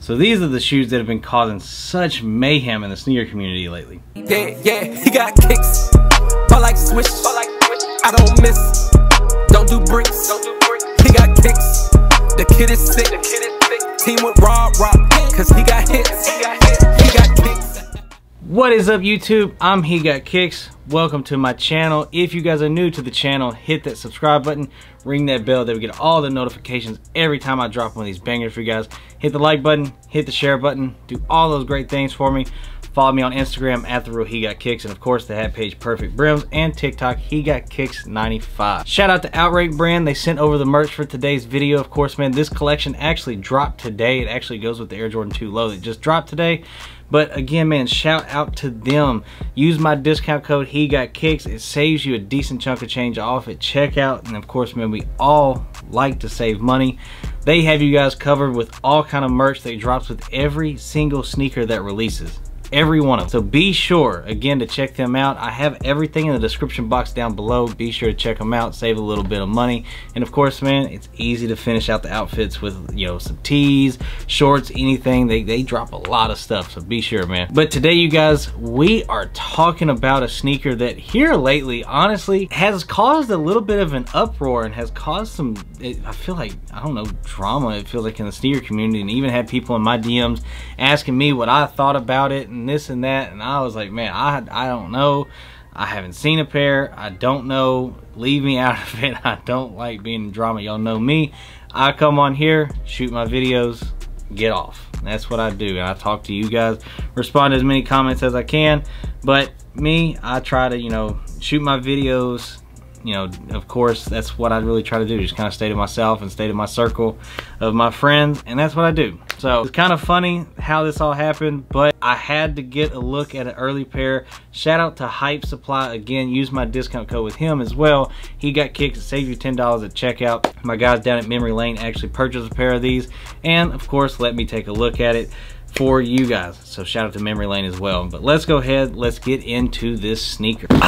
So these are the shoes that have been causing such mayhem in the sneaker community lately. Yeah, he got kicks. Fall like swish. I don't miss. Don't do bricks. He got kicks. The kid is sick. Team with Rob, cause he got hits. He got kicks. What is up, YouTube? I'm Hegotkickz. Welcome to my channel. If you guys are new to the channel, hit that subscribe button, ring that bell, that we get all the notifications every time I drop one of these bangers for you guys. Hit the like button, hit the share button, do all those great things for me. Follow me on Instagram at the real Hegotkickz, and of course the hat page Perfectbrimz, and TikTok Hegotkickz95. Shout out to Outrank brand. They sent over the merch for today's video. Of course, man, this collection actually dropped today. It actually goes with the Air Jordan 2 low that just dropped today. But again, man, shout out to them. Use my discount code Hegotkickz. It saves you a decent chunk of change off at checkout. And of course, man, we all like to save money. They have you guys covered with all kind of merch that drops with every single sneaker that releases. Every one of them. So be sure, again, to check them out. I have everything in the description box down below. Be sure to check them out, save a little bit of money. And of course, man, it's easy to finish out the outfits with, you know, some tees, shorts, anything. They drop a lot of stuff, so be sure, man. But today, you guys, we are talking about a sneaker that here lately, honestly, has caused a little bit of an uproar and has caused some, I feel like, I don't know, drama, it feels like, in the sneaker community, and even had people in my DMs asking me what I thought about it, and this and that, and I was like, man, I don't know. I haven't seen a pair. I don't know. Leave me out of it. I don't like being in drama. Y'all know me. I come on here, shoot my videos, get off. That's what I do. And I talk to you guys, respond to as many comments as I can. But me, I try to, you know, shoot my videos. You know, of course, that's what I really try to do, just kind of stay to myself and stay to my circle of my friends, and that's what I do. So it's kind of funny how this all happened, but I had to get a look at an early pair. Shout out to Hypesupply. Again, use my discount code with him as well. Hegotkickz, save you $10 at checkout. My guys down at Memory Lane actually purchased a pair of these, and of course, let me take a look at it for you guys. So shout out to Memory Lane as well. But let's go ahead, let's get into this sneaker. All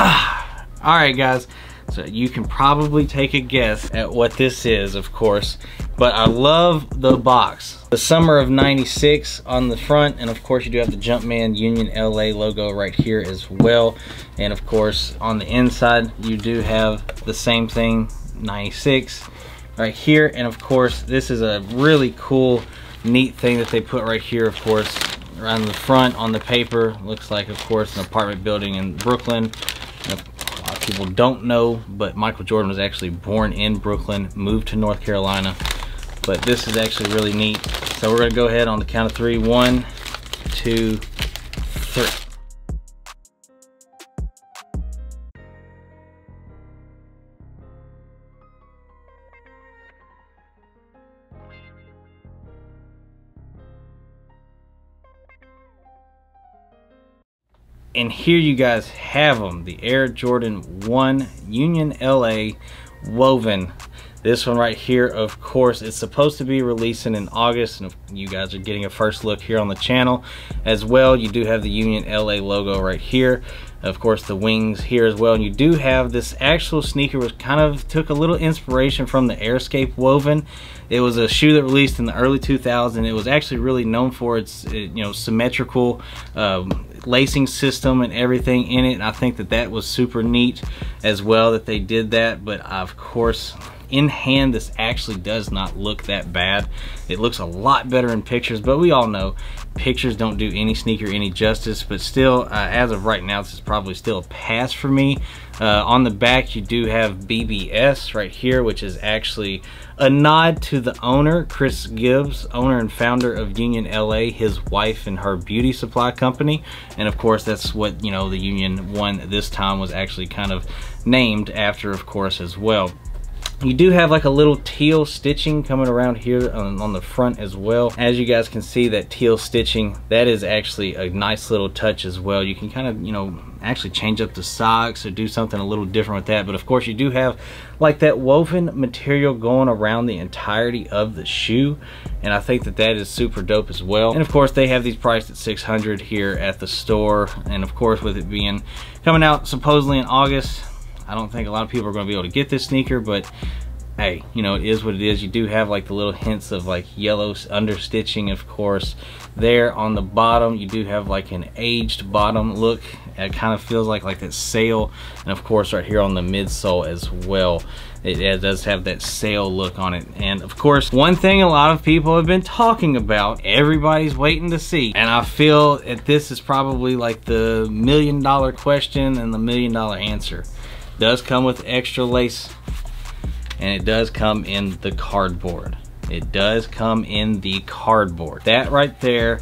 right, guys. So you can probably take a guess at what this is, of course, but I love the box. The summer of '96 on the front, and of course you do have the Jumpman Union LA logo right here as well. And of course on the inside you do have the same thing, '96 right here. And of course this is a really cool, neat thing that they put right here, of course, around the front on the paper. Looks like, of course, an apartment building in Brooklyn. People don't know, but Michael Jordan was actually born in Brooklyn, moved to North Carolina. But this is actually really neat. So we're gonna go ahead on the count of three. 1, 2, 3. And here you guys have them, the Air Jordan 1 Union LA woven. This one right here, of course, it's supposed to be releasing in August, and you guys are getting a first look here on the channel as well. You do have the Union LA logo right here. Of course, the wings here as well. And you do have this actual sneaker, which kind of took a little inspiration from the Airscape woven. It was a shoe that released in the early 2000s. It was actually really known for its, you know, symmetrical lacing system and everything in it. And I think that that was super neat as well that they did that. But of course, in hand, this actually does not look that bad. It looks a lot better in pictures, but we all know pictures don't do any sneaker any justice. But still, as of right now, this is probably still a pass for me. On the back, you do have BBS right here, which is actually a nod to the owner, Chris Gibbs, owner and founder of Union LA, his wife and her beauty supply company. And of course, that's what, you know, the Union 1 this time was actually kind of named after, of course, as well. You do have like a little teal stitching coming around here on the front as well. As you guys can see, that teal stitching, that is actually a nice little touch as well. You can kind of, you know, actually change up the socks or do something a little different with that. But of course, you do have like that woven material going around the entirety of the shoe, and I think that that is super dope as well. And of course, they have these priced at $600 here at the store. And of course, with it being coming out supposedly in August, I don't think a lot of people are going to be able to get this sneaker, but hey, you know, it is what it is. You do have like the little hints of like yellow understitching, of course, there on the bottom. You do have like an aged bottom look. It kind of feels like that sail, and of course right here on the midsole as well. It does have that sail look on it. And of course, one thing a lot of people have been talking about, everybody's waiting to see, and I feel that this is probably like the $1 million question and the $1 million answer. It does come with extra lace, and it does come in the cardboard. It does come in the cardboard. That right there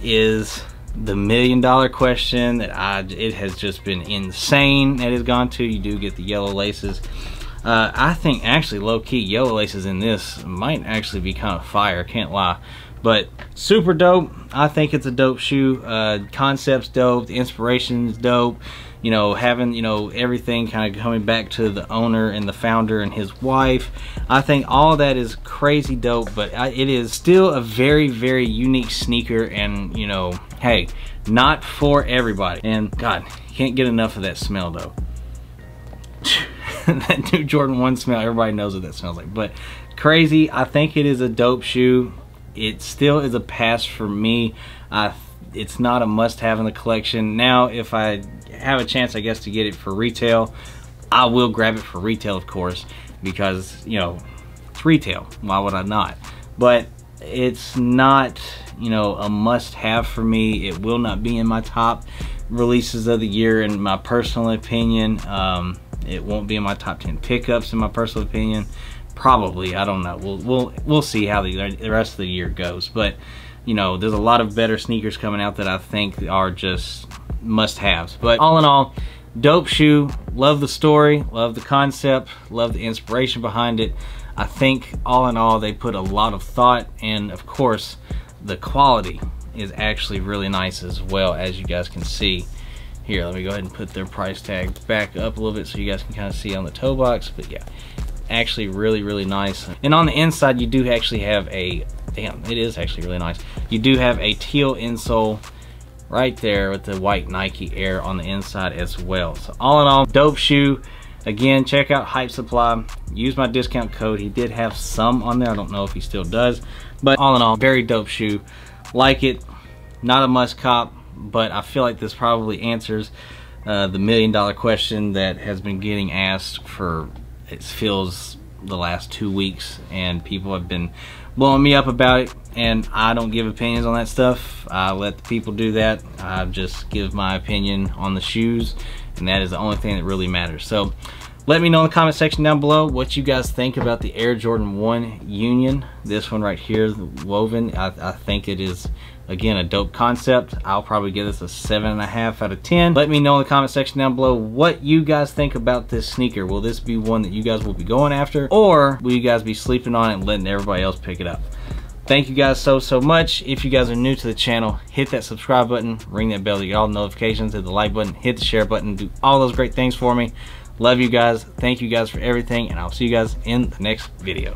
is the $1 million question that it has just been insane that it's gone to. You do get the yellow laces. I think actually low-key yellow laces in this might actually be kind of fire, can't lie. But super dope. I think it's a dope shoe. Concept's dope, the inspiration's dope. You know, having, you know, everything kind of coming back to the owner and the founder and his wife. I think all that is crazy dope, but it is still a very, very unique sneaker, and, you know, hey, not for everybody. And God, you can't get enough of that smell though. That new Jordan 1 smell, everybody knows what that smells like. But crazy, I think it is a dope shoe. It still is a pass for me. It's not a must-have in the collection. Now, if I have a chance, I guess, to get it for retail, I will grab it for retail, of course, because, you know, it's retail. Why would I not? But it's not, you know, a must-have for me. It will not be in my top releases of the year, in my personal opinion. It won't be in my top 10 pickups, in my personal opinion. Probably, I don't know. We'll see how the rest of the year goes. But, you know, there's a lot of better sneakers coming out that I think are just must-haves. But all in all, dope shoe. Love the story, love the concept, love the inspiration behind it. I think all in all, they put a lot of thought, and of course, the quality is actually really nice as well, as you guys can see. Here, let me go ahead and put their price tag back up a little bit so you guys can kind of see on the toe box. But yeah, actually really, really nice. And on the inside, you do actually have a, damn, it is actually really nice. You do have a teal insole right there with the white Nike Air on the inside as well. So all in all, dope shoe. Again, check out Hypesupply. Use my discount code. He did have some on there. I don't know if he still does. But all in all, very dope shoe. Like it. Not a must cop. But I feel like this probably answers the $1 million question that has been getting asked for, it feels, the last 2 weeks, and people have been blowing me up about it, and I don't give opinions on that stuff. I let the people do that. I just give my opinion on the shoes, and that is the only thing that really matters. So let me know in the comment section down below what you guys think about the Air Jordan 1 Union. This one right here, the woven, I think it is, again, a dope concept. I'll probably give this a 7.5 out of 10. Let me know in the comment section down below what you guys think about this sneaker. Will this be one that you guys will be going after, or will you guys be sleeping on it and letting everybody else pick it up? Thank you guys so much. If you guys are new to the channel, hit that subscribe button, ring that bell to get all notifications, hit the like button, hit the share button, do all those great things for me. Love you guys. Thank you guys for everything, and I'll see you guys in the next video.